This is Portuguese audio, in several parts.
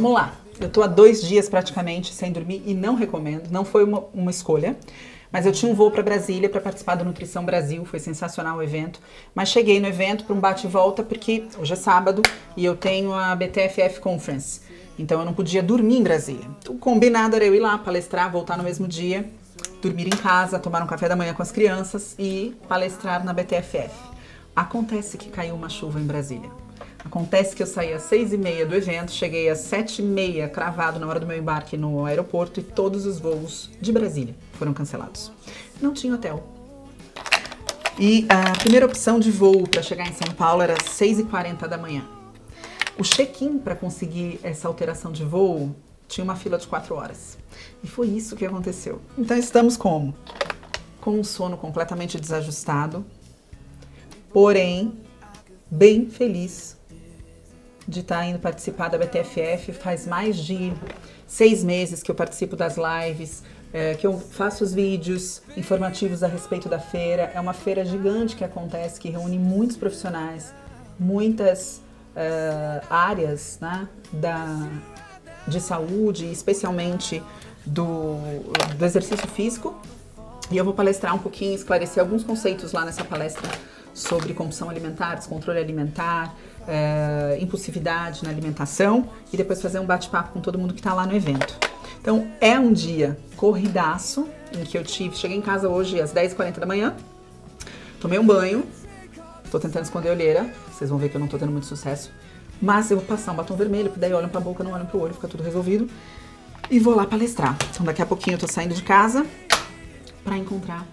Vamos lá. Eu tô há 2 dias praticamente sem dormir e não recomendo, não foi uma escolha. Mas eu tinha um voo para Brasília para participar do Nutrição Brasil, foi sensacional o evento. Mas cheguei no evento para um bate e volta, porque hoje é sábado e eu tenho a BTFF Conference. Então eu não podia dormir em Brasília. O combinado era eu ir lá, palestrar, voltar no mesmo dia, dormir em casa, tomar um café da manhã com as crianças e palestrar na BTFF. Acontece que caiu uma chuva em Brasília. Acontece que eu saí às 6h30 do evento, cheguei às 7h30 cravado na hora do meu embarque no aeroporto e todos os voos de Brasília foram cancelados. Não tinha hotel. E a primeira opção de voo para chegar em São Paulo era às 6h40 da manhã. O check-in para conseguir essa alteração de voo tinha uma fila de 4 horas. E foi isso que aconteceu. Então estamos como? Com um sono completamente desajustado, porém bem feliz de estar indo participar da BTFF. Faz mais de 6 meses que eu participo das lives, que eu faço os vídeos informativos a respeito da feira. É uma feira gigante que acontece, que reúne muitos profissionais, muitas áreas, né, de saúde, especialmente do exercício físico. E eu vou palestrar um pouquinho, esclarecer alguns conceitos lá nessa palestra sobre compulsão alimentar, descontrole alimentar, impulsividade na alimentação, e depois fazer um bate-papo com todo mundo que está lá no evento. Então é um dia corridaço em que eu cheguei em casa hoje às 10h40 da manhã, tomei um banho, estou tentando esconder a olheira, vocês vão ver que eu não estou tendo muito sucesso, mas eu vou passar um batom vermelho, porque daí olham para a boca, não olham para o olho, fica tudo resolvido, e vou lá palestrar. Então daqui a pouquinho eu estou saindo de casa para encontrar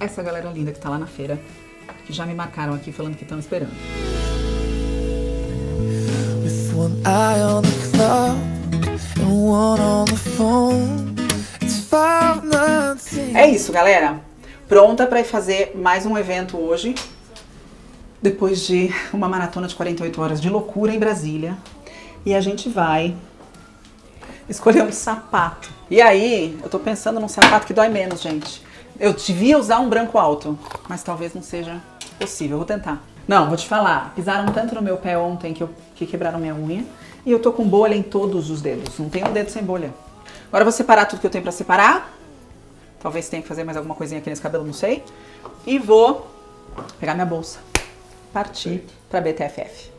essa galera linda que está lá na feira, que já me marcaram aqui falando que estão esperando. With one eye on the clock and one on the phone, it's 5:19. É isso, galera. Pronta para ir fazer mais um evento hoje, depois de uma maratona de 48 horas de loucura em Brasília. E a gente vai escolher um sapato. E aí, eu tô pensando num sapato que dói menos, gente. Eu devia usar um branco alto, mas talvez não seja possível. Vou tentar. Não, vou te falar. Pisaram tanto no meu pé ontem que quebraram minha unha. E eu tô com bolha em todos os dedos. Não tem um dedo sem bolha. Agora eu vou separar tudo que eu tenho pra separar. Talvez tenha que fazer mais alguma coisinha aqui nesse cabelo, não sei. E vou pegar minha bolsa. Partir pra BTFF.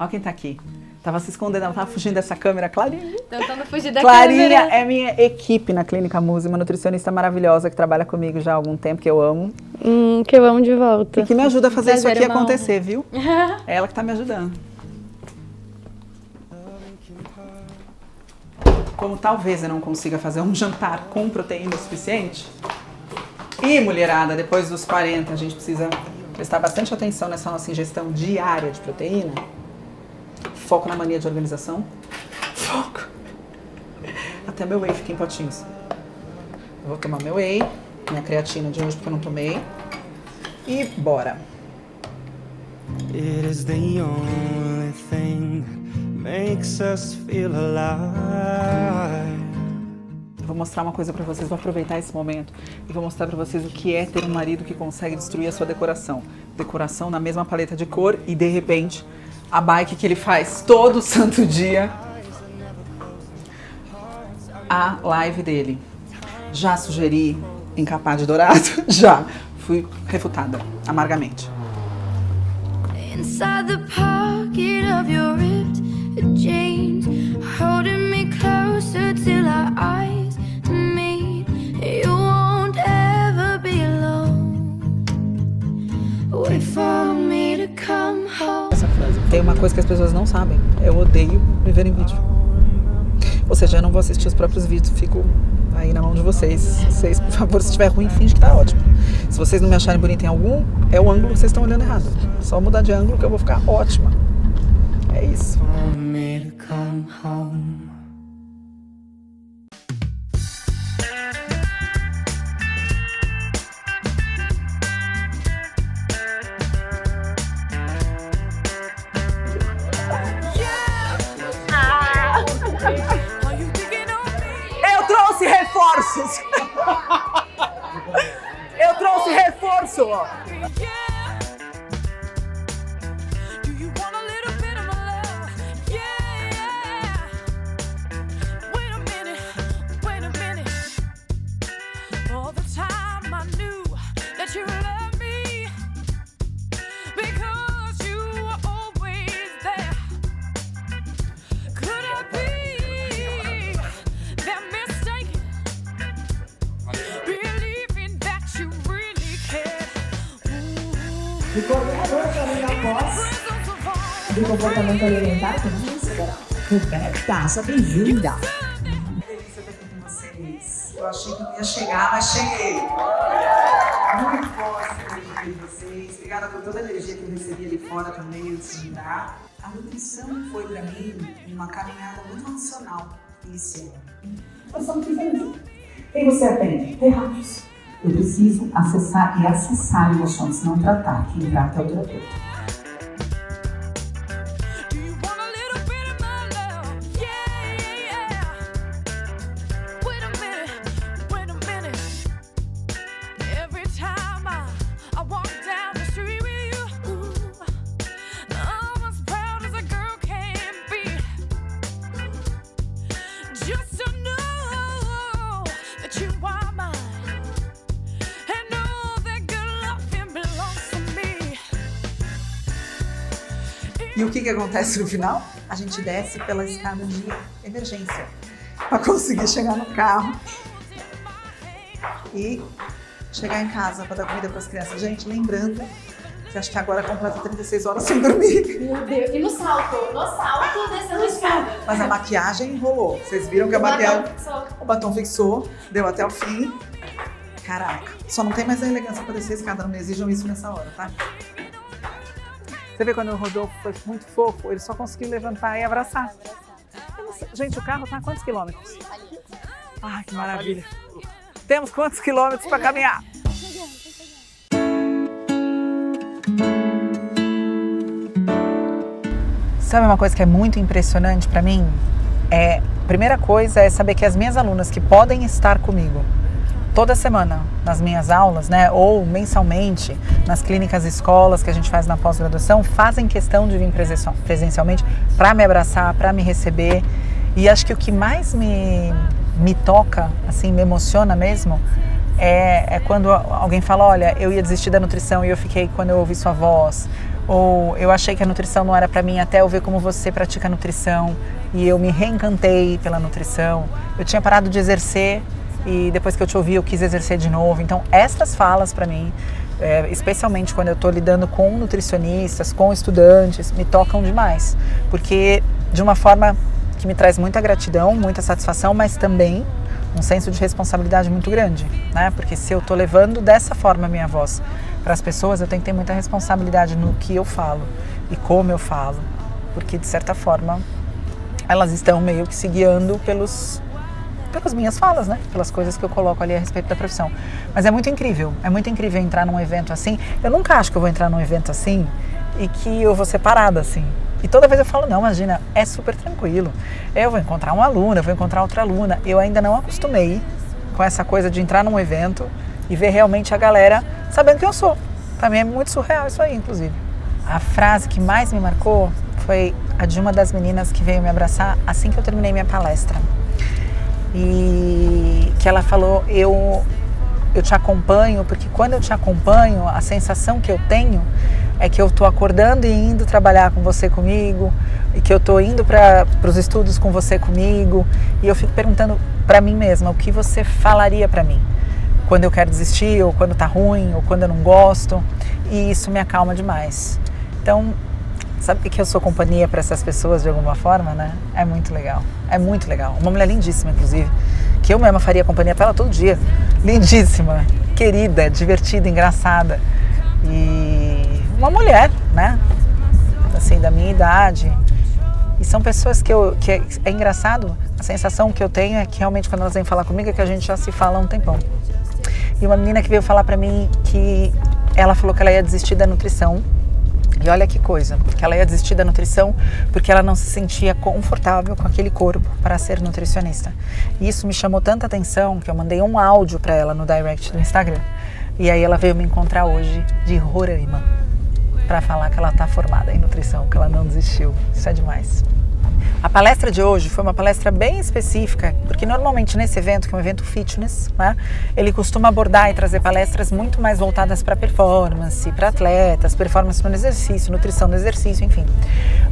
Olha quem tá aqui. Tava se escondendo, ela tava fugindo dessa câmera. Clarinha. Tentando fugir da câmera. Clarinha é minha equipe na Clínica Muse, uma nutricionista maravilhosa que trabalha comigo já há algum tempo, que eu amo. Que eu amo de volta. E que me ajuda a fazer isso aqui acontecer, viu? É ela que tá me ajudando. Como talvez eu não consiga fazer um jantar com proteína o suficiente. E, mulherada, depois dos 40, a gente precisa prestar bastante atenção nessa nossa ingestão diária de proteína. Foco na mania de organização. Foco. Até meu whey fica em potinhos. Eu vou tomar meu whey, minha creatina de hoje porque eu não tomei. E bora. It is the only thing makes us feel alive. Vou mostrar uma coisa pra vocês, vou aproveitar esse momento e vou mostrar pra vocês o que é ter um marido que consegue destruir a sua decoração. Decoração na mesma paleta de cor e, de repente, a bike que ele faz todo santo dia, a live dele. Já sugeri encapar de dourado? Já. Fui refutada, amargamente. Inside the pocket of your ripped jeans, holding me closer till our eyes meet. You won't ever be alone. Wait for me to come home. Tem uma coisa que as pessoas não sabem. Eu odeio viver em vídeo. Ou seja, eu não vou assistir os próprios vídeos. Fico aí na mão de vocês. Vocês, por favor, se estiver ruim, finge que tá ótimo. Se vocês não me acharem bonita em algum, é o ângulo que vocês estão olhando errado. Só mudar de ângulo que eu vou ficar ótima. É isso. Eu trouxe reforços! isso! Ficou toda ali na pós do comportamento alimentar com música. Roberta, só bem-vinda. Que delícia estar aqui com vocês. Eu achei que não ia chegar, mas cheguei. Muito bom estar aqui com vocês. Obrigada por toda a energia que eu recebi ali fora também, antes de dar. A nutrição foi para mim uma caminhada muito adicional nesse ano. Nós estamos precisando. Quem você atende? Terráqueos. Eu preciso acessar e acessar emoções, não tratar. Quem trata é o terapeuta. E o que que acontece no final? A gente desce pela escada de emergência para conseguir chegar no carro e chegar em casa para dar comida para as crianças. Gente, lembrando que acho que agora completa 36 horas sem dormir. Meu Deus, e no salto dessa escada. Mas a maquiagem enrolou. Vocês viram que a maquiagem... O batom fixou, deu até o fim. Caraca, só não tem mais a elegância para descer a escada, não me exijam isso nessa hora, tá? Você vê quando o Rodolfo foi muito fofo, ele só conseguiu levantar e abraçar. Gente, o carro está a quantos quilômetros? Ai, que maravilha. Temos quantos quilômetros para caminhar? Sabe uma coisa que é muito impressionante para mim? A primeira coisa é saber que as minhas alunas que podem estar comigo toda semana nas minhas aulas, né, ou mensalmente nas clínicas e escolas que a gente faz na pós-graduação, fazem questão de vir presencialmente para me abraçar, para me receber. E acho que o que mais me toca, assim, me emociona mesmo, é quando alguém fala, olha, eu ia desistir da nutrição e eu fiquei quando eu ouvi sua voz, ou eu achei que a nutrição não era para mim até eu ver como você pratica nutrição e eu me reencantei pela nutrição, eu tinha parado de exercer e depois que eu te ouvi, eu quis exercer de novo. Então, essas falas para mim, especialmente quando eu estou lidando com nutricionistas, com estudantes, me tocam demais. Porque de uma forma que me traz muita gratidão, muita satisfação, mas também um senso de responsabilidade muito grande, né? Porque se eu estou levando dessa forma a minha voz para as pessoas, eu tenho que ter muita responsabilidade no que eu falo e como eu falo. Porque, de certa forma, elas estão meio que se guiando pelas minhas falas, né? Pelas coisas que eu coloco ali a respeito da profissão. Mas é muito incrível entrar num evento assim. Eu nunca acho que eu vou entrar num evento assim e que eu vou ser parada assim. E toda vez eu falo, não, imagina, é super tranquilo. Eu vou encontrar uma aluna, eu vou encontrar outra aluna. Eu ainda não acostumei com essa coisa de entrar num evento e ver realmente a galera sabendo quem eu sou. Pra mim é muito surreal isso aí, inclusive. A frase que mais me marcou foi a de uma das meninas que veio me abraçar assim que eu terminei minha palestra. E que ela falou, eu te acompanho, porque quando eu te acompanho, a sensação que eu tenho é que eu tô acordando e indo trabalhar com você comigo, e que eu tô indo para os estudos com você comigo, e eu fico perguntando para mim mesma, o que você falaria para mim? Quando eu quero desistir, ou quando tá ruim, ou quando eu não gosto, e isso me acalma demais. Então, sabe que eu sou companhia para essas pessoas de alguma forma, né? É muito legal, é muito legal. Uma mulher lindíssima, inclusive, que eu mesma faria companhia para ela todo dia. Lindíssima, querida, divertida, engraçada. E uma mulher, né? Assim, da minha idade. E são pessoas que é engraçado, a sensação que eu tenho é que realmente quando elas vêm falar comigo é que a gente já se fala há um tempão. E uma menina que veio falar para mim que ela falou que ela ia desistir da nutrição. E olha que coisa, que ela ia desistir da nutrição porque ela não se sentia confortável com aquele corpo para ser nutricionista. E isso me chamou tanta atenção que eu mandei um áudio para ela no direct do Instagram. E aí ela veio me encontrar hoje de Roraima para falar que ela está formada em nutrição, que ela não desistiu. Isso é demais. A palestra de hoje foi uma palestra bem específica, porque normalmente nesse evento, que é um evento fitness, né, ele costuma abordar e trazer palestras muito mais voltadas para performance, para atletas, performance no exercício, nutrição no exercício, enfim.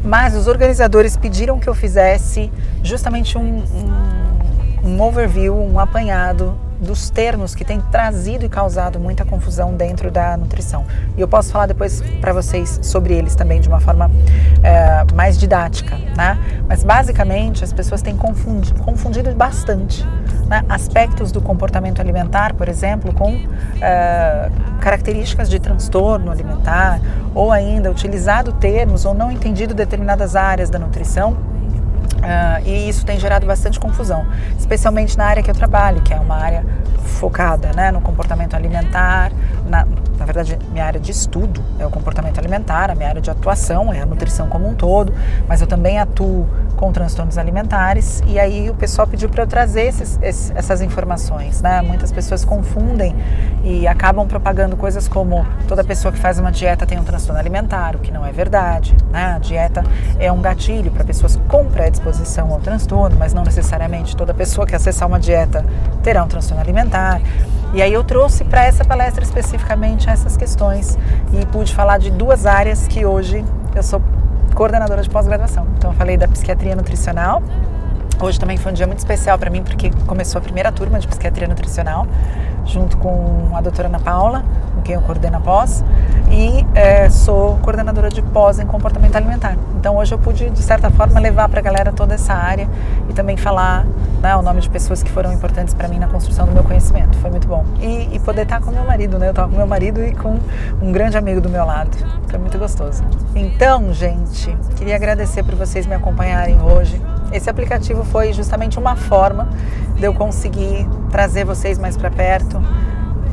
Mas os organizadores pediram que eu fizesse justamente um overview, um apanhado dos termos que tem trazido e causado muita confusão dentro da nutrição. E eu posso falar depois para vocês sobre eles também de uma forma mais didática, né? Mas basicamente as pessoas têm confundido bastante, né, aspectos do comportamento alimentar, por exemplo, com características de transtorno alimentar, ou ainda utilizado termos ou não entendido determinadas áreas da nutrição. E isso tem gerado bastante confusão, especialmente na área que eu trabalho, que é uma área focada, né, no comportamento alimentar. Na verdade, minha área de estudo é o comportamento alimentar, a minha área de atuação é a nutrição como um todo, mas eu também atuo com transtornos alimentares, e aí o pessoal pediu para eu trazer essas informações, né? Muitas pessoas confundem e acabam propagando coisas como toda pessoa que faz uma dieta tem um transtorno alimentar, o que não é verdade, né? A dieta é um gatilho para pessoas com predisposição ao transtorno, mas não necessariamente toda pessoa que acessar uma dieta terá um transtorno alimentar. E aí eu trouxe para essa palestra especificamente essas questões e pude falar de duas áreas que hoje eu sou coordenadora de pós-graduação. Então eu falei da psiquiatria nutricional. Hoje também foi um dia muito especial para mim, porque começou a primeira turma de psiquiatria nutricional, junto com a doutora Ana Paula, com quem eu coordeno a pós, e sou coordenadora de pós em comportamento alimentar. Então hoje eu pude, de certa forma, levar para a galera toda essa área e também falar, né, o nome de pessoas que foram importantes para mim na construção do meu conhecimento. Foi muito bom. E poder estar com meu marido, né? Eu estava com meu marido e com um grande amigo do meu lado. Foi muito gostoso. Então, gente, queria agradecer por vocês me acompanharem hoje. Esse aplicativo foi justamente uma forma de eu conseguir trazer vocês mais para perto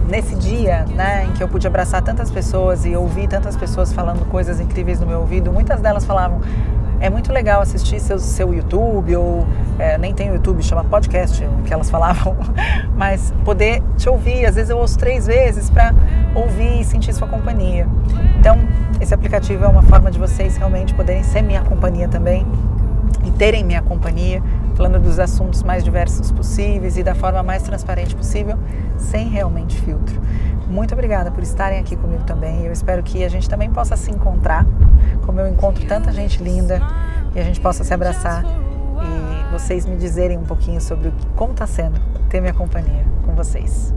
nesse dia, né, em que eu pude abraçar tantas pessoas e ouvir tantas pessoas falando coisas incríveis no meu ouvido. Muitas delas falavam: é muito legal assistir seu YouTube, ou nem tem YouTube, chama podcast, o que elas falavam, mas poder te ouvir. Às vezes eu ouço 3 vezes para ouvir e sentir sua companhia. Então esse aplicativo é uma forma de vocês realmente poderem ser minha companhia também, e terem minha companhia, falando dos assuntos mais diversos possíveis e da forma mais transparente possível, sem realmente filtro. Muito obrigada por estarem aqui comigo também. Eu espero que a gente também possa se encontrar, como eu encontro tanta gente linda, e a gente possa se abraçar e vocês me dizerem um pouquinho sobre como está sendo ter minha companhia com vocês.